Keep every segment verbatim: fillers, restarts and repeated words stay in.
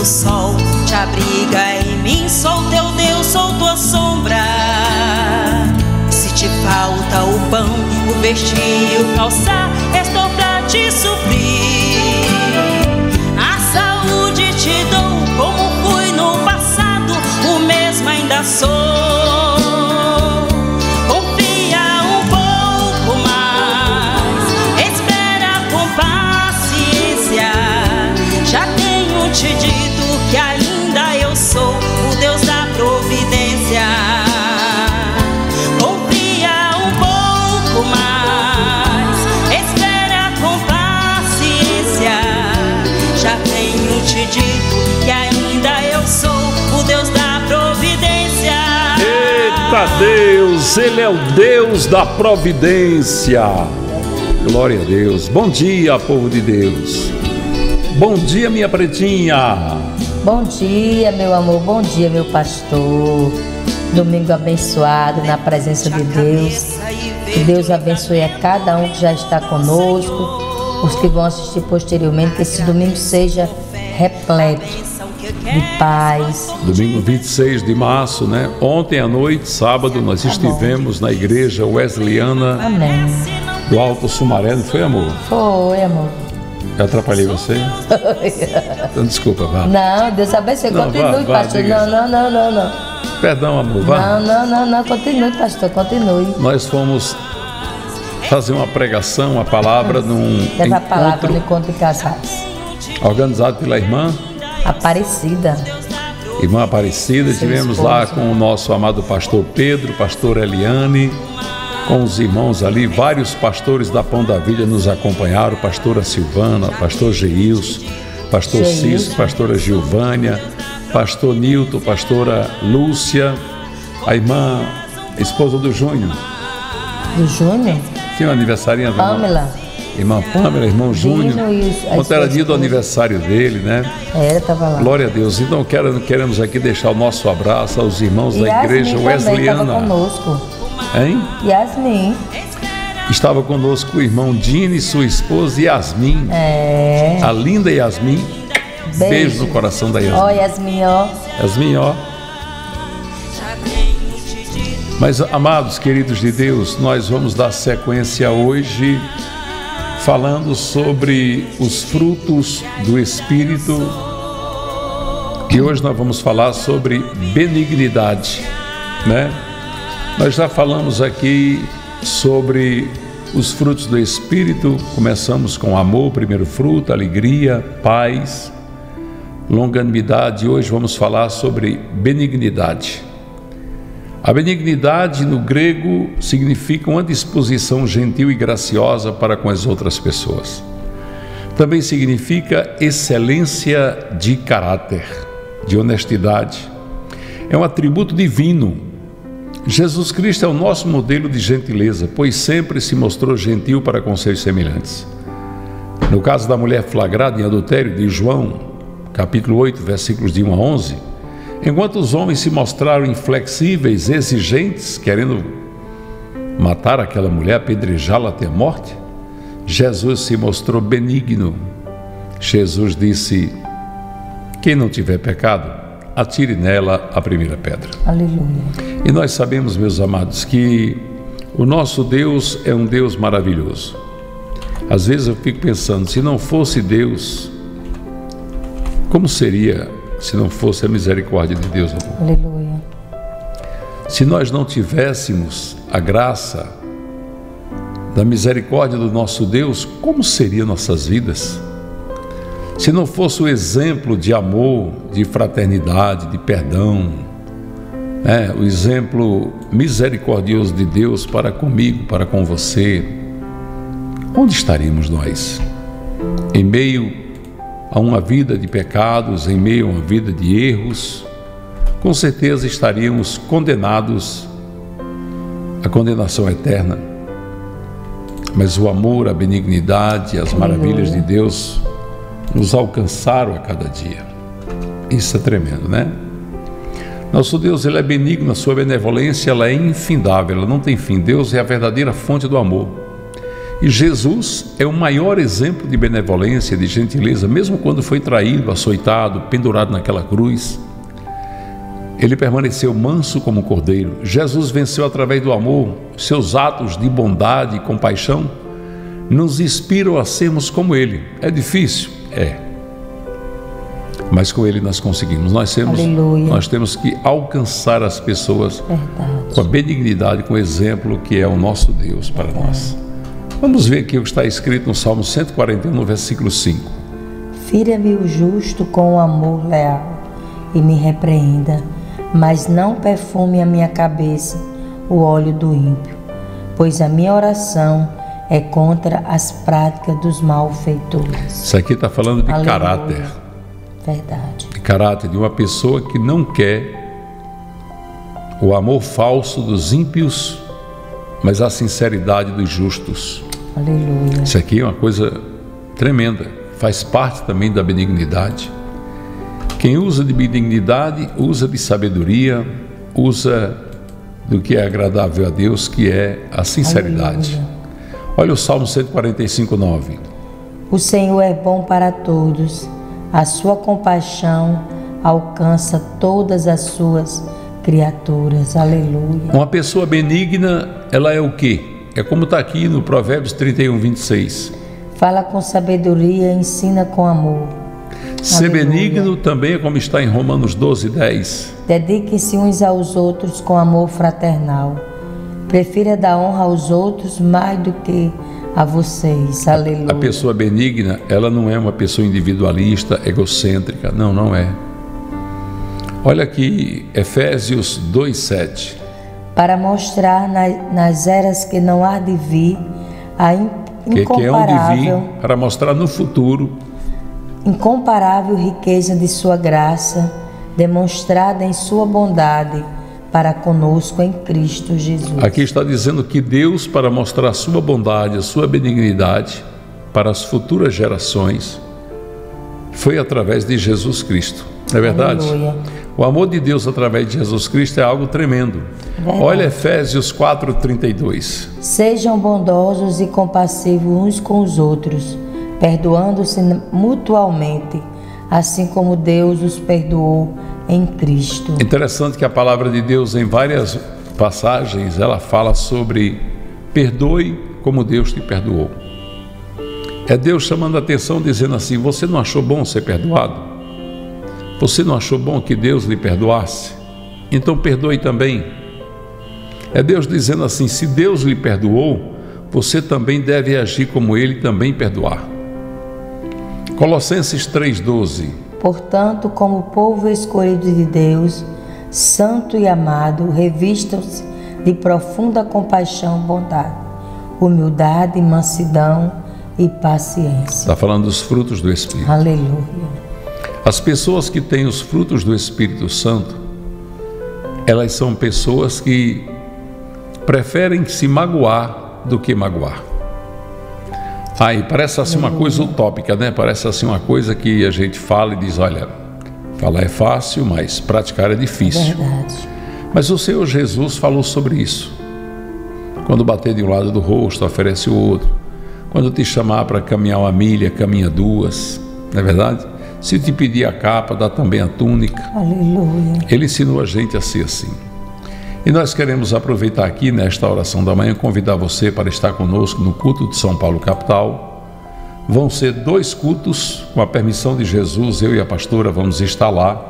o sol te abriga em mim, sou teu Deus, sou tua sombra. Se te falta o pão, o vestir e o calçar, estou pra te suprir. A saúde te dou como fui no passado, o mesmo ainda sou. Te dito que ainda eu sou o Deus da providência. Confia um pouco mais, espera com paciência. Já tenho te dito que ainda eu sou o Deus da providência. Eita Deus, Ele é o Deus da providência. Glória a Deus. Bom dia, povo de Deus. Bom dia, minha pretinha. Bom dia, meu amor. Bom dia, meu pastor. Domingo abençoado na presença de Deus. Que Deus abençoe a cada um que já está conosco, os que vão assistir posteriormente. Que esse domingo seja repleto de paz. Domingo vinte e seis de março, né? Ontem à noite, sábado, nós estivemos na igreja Wesleyana. Amém. Do Alto Sumaré, não foi, amor? Foi, amor. Eu atrapalhei você? Então, desculpa, vá. Não, Deus abençoe. Continue, vá, pastor. Vá, não, não, não, não, não. Perdão, amor, vá. Não, não, não, não. Continue, pastor, continue. Nós fomos fazer uma pregação, uma palavra num encontro. A palavra no encontro de casais. Organizado pela irmã Aparecida. Irmã Aparecida. Seu Tivemos esposo. Lá com o nosso amado pastor Pedro, pastor Eliane. Com os irmãos ali, vários pastores da Pão da Vida nos acompanharam, pastora Silvana, pastor Geils, pastor Cis, pastora Gilvânia, pastor Nilton, pastora Lúcia, a irmã, a esposa do Júnior. Do Júnior? Tinha um aniversariante da Pâmela. Irmã Pâmela, irmão Júnior. Ontem era dia do aniversário dele, né? É, estava lá. Glória a Deus. Então queremos aqui deixar o nosso abraço aos irmãos e da igreja Wesleyana. Conosco. Hein? Yasmin. Estava conosco o irmão Dini, sua esposa Yasmin. É. A linda Yasmin. Beijo, Beijo no coração da Yasmin. Ó, oh, Yasmin, ó. Yasmin, ó. Mas, amados, queridos de Deus, nós vamos dar sequência hoje falando sobre os frutos do Espírito. E hoje nós vamos falar sobre benignidade, né? Nós já falamos aqui sobre os frutos do Espírito. Começamos com amor, primeiro fruto, alegria, paz, longanimidade. Hoje vamos falar sobre benignidade. A benignidade no grego significa uma disposição gentil e graciosa para com as outras pessoas. Também significa excelência de caráter, de honestidade. É um atributo divino. Jesus Cristo é o nosso modelo de gentileza, pois sempre se mostrou gentil para com seus semelhantes. No caso da mulher flagrada em adultério de João, capítulo oito, versículos de um a onze, enquanto os homens se mostraram inflexíveis, exigentes, querendo matar aquela mulher, apedrejá-la até a morte, Jesus se mostrou benigno. Jesus disse: quem não tiver pecado, atire nela a primeira pedra. Aleluia. E nós sabemos, meus amados, que o nosso Deus é um Deus maravilhoso. Às vezes eu fico pensando, se não fosse Deus, como seria se não fosse a misericórdia de Deus, amor? Aleluia. Se nós não tivéssemos a graça da misericórdia do nosso Deus, como seriam nossas vidas? Se não fosse o exemplo de amor, de fraternidade, de perdão, né? O exemplo misericordioso de Deus para comigo, para com você, onde estaríamos nós? Em meio a uma vida de pecados, em meio a uma vida de erros, com certeza estaríamos condenados à condenação eterna. Mas o amor, a benignidade, as maravilhas de Deus nos alcançaram a cada dia. Isso é tremendo, né? Nosso Deus, Ele é benigno, a sua benevolência, ela é infindável, ela não tem fim. Deus é a verdadeira fonte do amor. E Jesus é o maior exemplo de benevolência, de gentileza, mesmo quando foi traído, açoitado, pendurado naquela cruz. Ele permaneceu manso como um cordeiro. Jesus venceu através do amor. Seus atos de bondade e compaixão nos inspiram a sermos como ele. É difícil? É. Mas com ele nós conseguimos. Nós temos, nós temos que alcançar as pessoas. Verdade. Com a benignidade, com o exemplo que é o nosso Deus para Verdade. Nós. Vamos ver aqui o que está escrito no Salmo cento e quarenta e um, no versículo cinco. Fira-me o justo com o amor leal e me repreenda, mas não perfume a minha cabeça o óleo do ímpio, pois a minha oração é contra as práticas dos malfeitores. Isso aqui está falando de Aleluia. Caráter. Verdade. De caráter de uma pessoa que não quer o amor falso dos ímpios, mas a sinceridade dos justos. Aleluia. Isso aqui é uma coisa tremenda, faz parte também da benignidade. Quem usa de benignidade, usa de sabedoria, usa do que é agradável a Deus, que é a sinceridade. Aleluia. Olha o Salmo cento e quarenta e cinco, nove. O Senhor é bom para todos, a sua compaixão alcança todas as suas criaturas. Aleluia. Uma pessoa benigna, ela é o quê? É como está aqui no Provérbios trinta e um, vinte e seis. Fala com sabedoria, ensina com amor. Ser Aleluia. Benigno também é como está em Romanos doze, dez. Dediquem-se uns aos outros com amor fraternal. Prefira dar honra aos outros mais do que a vocês. Aleluia. A pessoa benigna, ela não é uma pessoa individualista, egocêntrica. Não, não é. Olha aqui, Efésios dois, sete. Para mostrar nas, nas eras que não há de vir a incomparável... Que, que é para mostrar no futuro... Incomparável riqueza de sua graça, demonstrada em sua bondade para conosco em Cristo Jesus. Aqui está dizendo que Deus, para mostrar a sua bondade, a sua benignidade para as futuras gerações, foi através de Jesus Cristo. Não é verdade? Aleluia. O amor de Deus através de Jesus Cristo é algo tremendo. Verdade. Olha Efésios quatro, trinta e dois. Sejam bondosos e compassivos uns com os outros, perdoando-se mutualmente, assim como Deus os perdoou em Cristo. Interessante que a palavra de Deus, em várias passagens, ela fala sobre perdoe como Deus te perdoou. É Deus chamando a atenção, dizendo assim: você não achou bom ser perdoado? Você não achou bom que Deus lhe perdoasse? Então perdoe também. É Deus dizendo assim: se Deus lhe perdoou, você também deve agir como ele também perdoar. Colossenses três, doze. Portanto, como povo escolhido de Deus, santo e amado, revistam-se de profunda compaixão, bondade, humildade, mansidão e paciência. Está falando dos frutos do Espírito. Aleluia. As pessoas que têm os frutos do Espírito Santo, elas são pessoas que preferem se magoar do que magoar. Aí, parece assim uma coisa utópica, né? Parece assim uma coisa que a gente fala e diz, olha, falar é fácil, mas praticar é difícil. Verdade. Mas o Senhor Jesus falou sobre isso. Quando bater de um lado do rosto, oferece o outro. Quando te chamar para caminhar uma milha, caminha duas. Não é verdade? Se te pedir a capa, dá também a túnica. Aleluia. Ele ensinou a gente a ser assim. E nós queremos aproveitar aqui nesta oração da manhã, convidar você para estar conosco no culto de São Paulo Capital. Vão ser dois cultos, com a permissão de Jesus, eu e a pastora vamos estar lá,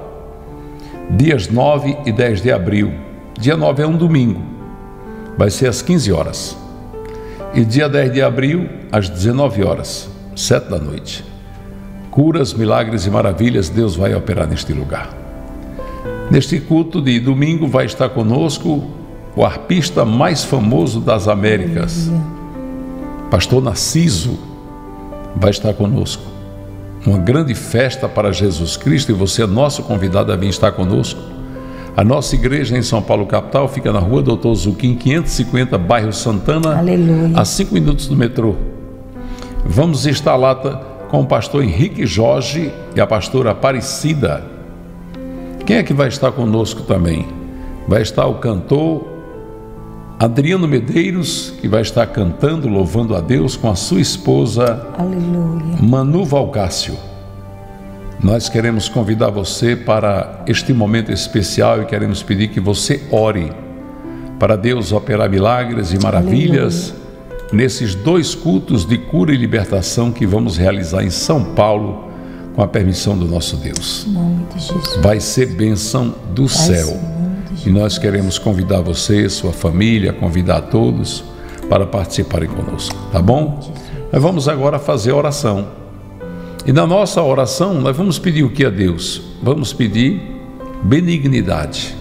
dias nove e dez de abril. Dia nove é um domingo, vai ser às quinze horas. E dia dez de abril, às dezenove horas, sete da noite. Curas, milagres e maravilhas, Deus vai operar neste lugar. Neste culto de domingo vai estar conosco o arpista mais famoso das Américas, pastor Narciso, vai estar conosco. Uma grande festa para Jesus Cristo, e você é nosso convidado a vir estar conosco. A nossa igreja em São Paulo Capital fica na rua Doutor Zuquim, quinhentos e cinquenta, bairro Santana, Aleluia. A cinco minutos do metrô. Vamos estar lá com o pastor Henrique Jorge e a pastora Aparecida. Quem é que vai estar conosco também? Vai estar o cantor Adriano Medeiros, que vai estar cantando, louvando a Deus com a sua esposa, aleluia, Manu Valcácio. Nós queremos convidar você para este momento especial e queremos pedir que você ore para Deus operar milagres e maravilhas, aleluia, nesses dois cultos de cura e libertação que vamos realizar em São Paulo, com a permissão do nosso Deus. Em nome de Jesus. Vai ser bênção do vai céu. Ser. E nós queremos convidar você, sua família, convidar todos para participarem conosco, tá bom? Nós vamos agora fazer oração. E na nossa oração, nós vamos pedir o que a Deus? Vamos pedir benignidade.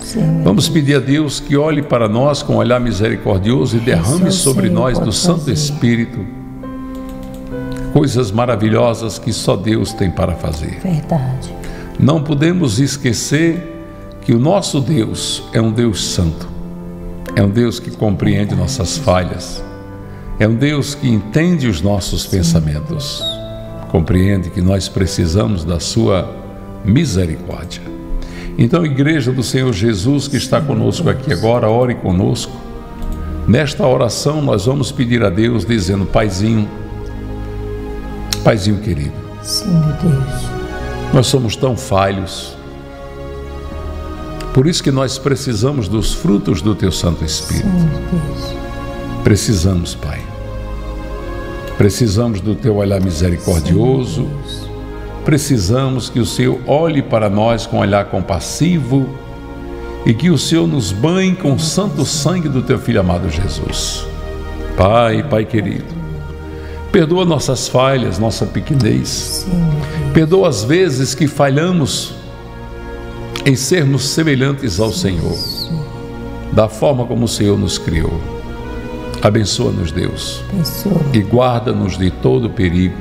Sim. Vamos pedir a Deus que olhe para nós com um olhar misericordioso e derrame sobre nós do Santo Espírito coisas maravilhosas que só Deus tem para fazer. Verdade. Não podemos esquecer que o nosso Deus é um Deus santo, é um Deus que compreende nossas falhas, é um Deus que entende os nossos pensamentos, compreende que nós precisamos da sua misericórdia. Então, Igreja do Senhor Jesus que está conosco aqui agora, ore conosco. Nesta oração nós vamos pedir a Deus dizendo: Paizinho, Paizinho querido, sim, meu Deus, nós somos tão falhos. Por isso que nós precisamos dos frutos do Teu Santo Espírito. Sim, precisamos, Pai. Precisamos do Teu olhar misericordioso. Sim, precisamos que o Senhor olhe para nós com um olhar compassivo e que o Senhor nos banhe com o santo sangue do Teu Filho amado Jesus. Pai, Pai querido, perdoa nossas falhas, nossa pequenez. Sim, perdoa as vezes que falhamos em sermos semelhantes ao Senhor, da forma como o Senhor nos criou. Abençoa-nos, Deus, e guarda-nos de todo perigo,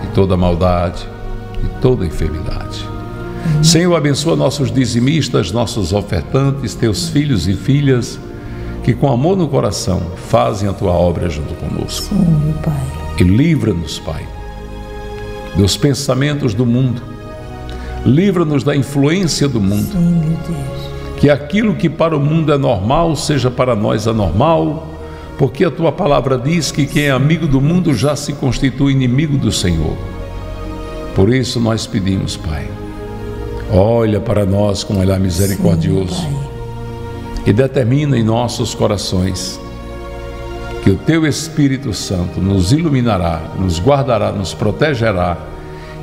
de toda maldade, de toda enfermidade. Senhor, abençoa nossos dizimistas, nossos ofertantes, teus filhos e filhas, que com amor no coração fazem a tua obra junto conosco. E livra-nos, Pai, dos pensamentos do mundo. Livra-nos da influência do mundo. Sim, meu Deus. Que aquilo que para o mundo é normal seja para nós anormal, porque a tua palavra diz que quem é amigo do mundo já se constitui inimigo do Senhor. Por isso nós pedimos, Pai, olha para nós com um olhar misericordioso. Sim, e determina em nossos corações que o teu Espírito Santo nos iluminará, nos guardará, nos protegerá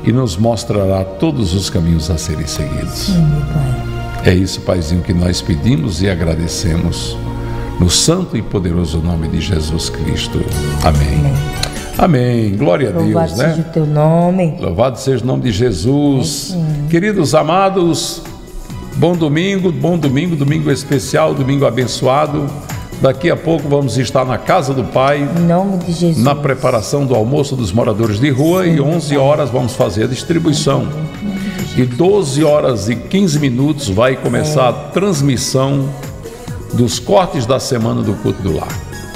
e nos mostrará todos os caminhos a serem seguidos. Sim, Pai. É isso, Paizinho, que nós pedimos e agradecemos no santo e poderoso nome de Jesus Cristo. Amém. Amém. Amém. Glória a Deus, né? Louvado seja o teu nome. Louvado seja o nome de Jesus. Amém. Queridos amados, bom domingo, bom domingo, domingo especial, domingo abençoado. Daqui a pouco vamos estar na casa do Pai, em nome de Jesus, na preparação do almoço dos moradores de rua. Sim, e onze horas vamos fazer a distribuição. E doze horas e quinze minutos vai começar é. a transmissão dos cortes da semana do culto do lar.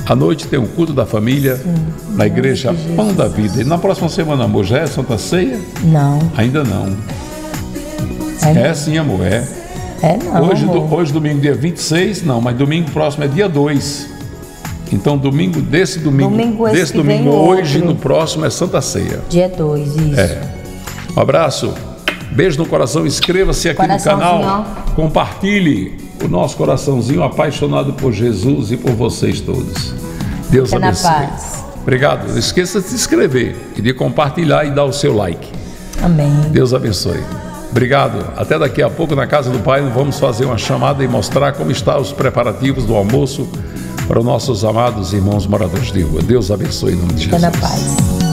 À noite tem um culto da família. Sim, na igreja Pão da Vida. E na próxima semana, amor, já é Santa Ceia? Não. Ainda não. Ainda. É sim, amor, é. É, não, hoje, do, hoje, domingo, dia vinte e seis, não, mas domingo próximo é dia dois. Então, domingo, desse domingo, domingo desse domingo, hoje, outro. No próximo é Santa Ceia. Dia dois, isso. É. Um abraço, beijo no coração, inscreva-se aqui no canal, compartilhe o nosso coraçãozinho apaixonado por Jesus e por vocês todos. Deus Fica abençoe. Na paz. Obrigado. Não esqueça de se inscrever e de compartilhar e dar o seu like. Amém. Deus abençoe. Obrigado. Até daqui a pouco na casa do Pai. Vamos fazer uma chamada e mostrar como estão os preparativos do almoço para os nossos amados irmãos moradores de rua. Deus abençoe em nome de Jesus. Fica na paz.